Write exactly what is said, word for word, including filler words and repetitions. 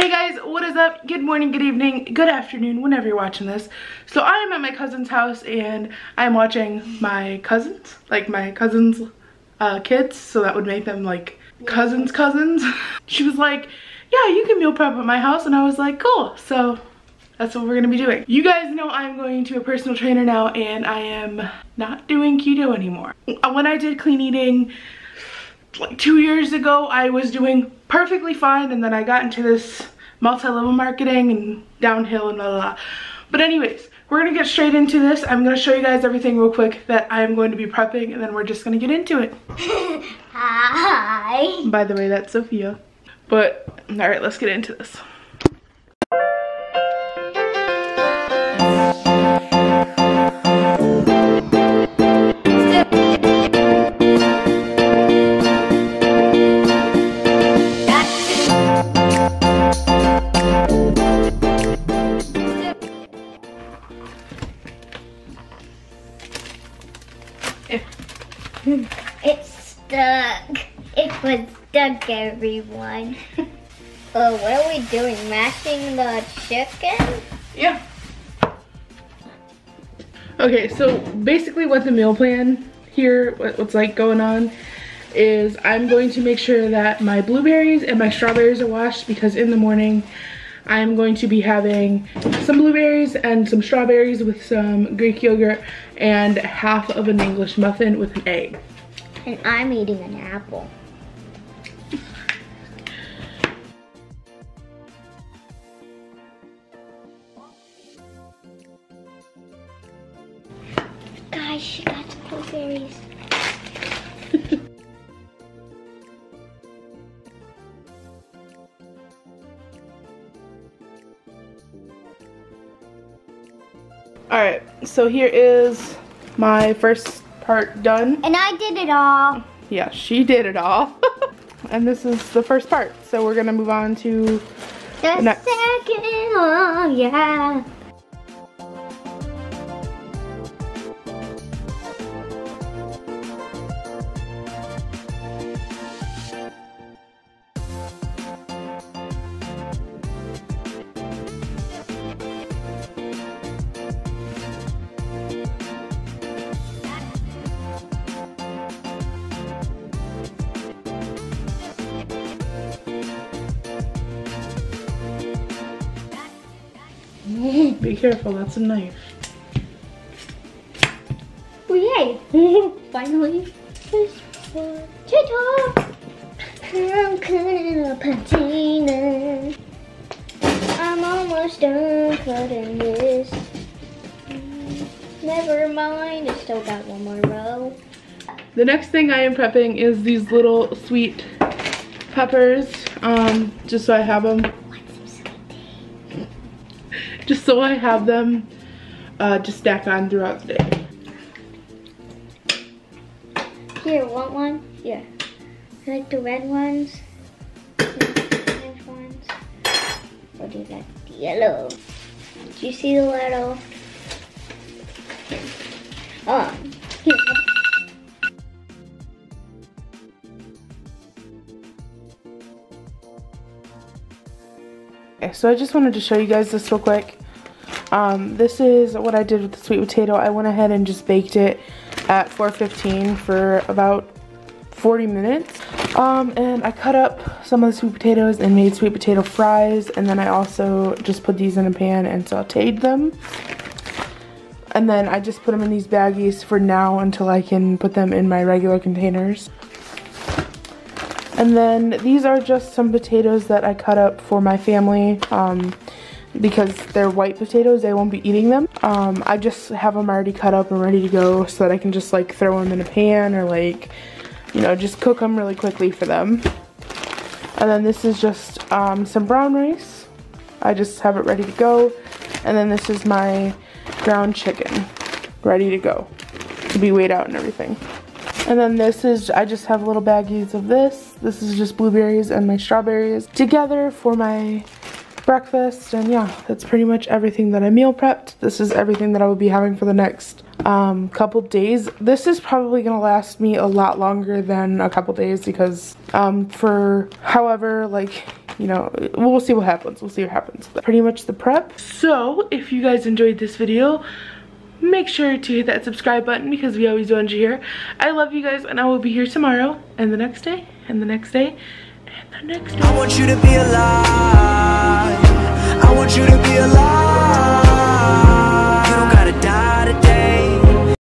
Hey guys, what is up? Good morning, good evening, good afternoon, whenever you're watching this. So I am at my cousin's house and I'm watching my cousins, like my cousin's uh, kids, so that would make them like cousins cousins. She was like, yeah, you can meal prep at my house, and I was like, cool. So that's what we're gonna be doing. You guys know I'm going to a personal trainer now and I am not doing keto anymore. When I did clean eating like two years ago, I was doing perfectly fine, and then I got into this multi-level marketing and downhill and blah, blah, blah. But anyways, we're gonna get straight into this. I'm gonna show you guys everything real quick that I am going to be prepping, and then we're just gonna get into it. Hi. By the way, that's Sophia. But, all right, let's get into this. It's stuck. It was stuck, everyone. Oh, what are we doing? Mashing the chicken? Yeah. Okay, so basically what the meal plan here, what's like going on, is I'm going to make sure that my blueberries and my strawberries are washed, because in the morning I'm going to be having some blueberries and some strawberries with some Greek yogurt and half of an English muffin with an egg. And I'm eating an apple. Guys, she got some blueberries. Alright, so here is my first part done. And I did it all. Yeah, she did it all. And this is the first part. So we're going to move on to the, the next. second one, yeah. Be careful, that's a knife. Oh, yay! Finally. Ta-da! I'm cutting a patina. I'm almost done cutting this. Never mind, I still got one more row. The next thing I am prepping is these little sweet peppers, um, just so I have them. Just so I have them uh, to stack on throughout the day. Here, want one? Yeah. I like the red ones. I like the orange ones. Or do you like the yellow? Do you see the little? Oh. Here. Okay, so I just wanted to show you guys this real quick. Um, this is what I did with the sweet potato. I went ahead and just baked it at four fifteen for about forty minutes. Um, and I cut up some of the sweet potatoes and made sweet potato fries. And then I also just put these in a pan and sauteed them. And then I just put them in these baggies for now until I can put them in my regular containers. And then these are just some potatoes that I cut up for my family, um, because they're white potatoes, they won't be eating them. Um, I just have them already cut up and ready to go so that I can just like throw them in a pan or like, you know, just cook them really quickly for them. And then this is just um, some brown rice. I just have it ready to go. And then this is my ground chicken ready to go to be weighed out and everything. And then this is, I just have little baggies of this. This is just blueberries and my strawberries together for my breakfast. And yeah, that's pretty much everything that I meal prepped. This is everything that I will be having for the next um, couple days. This is probably gonna last me a lot longer than a couple days because um, for however like you know, we'll see what happens. We'll see what happens. That's pretty much the prep. So if you guys enjoyed this video, make sure to hit that subscribe button because we always want you here. I love you guys, and I will be here tomorrow and the next day and the next day and the next day. I want you to be alive.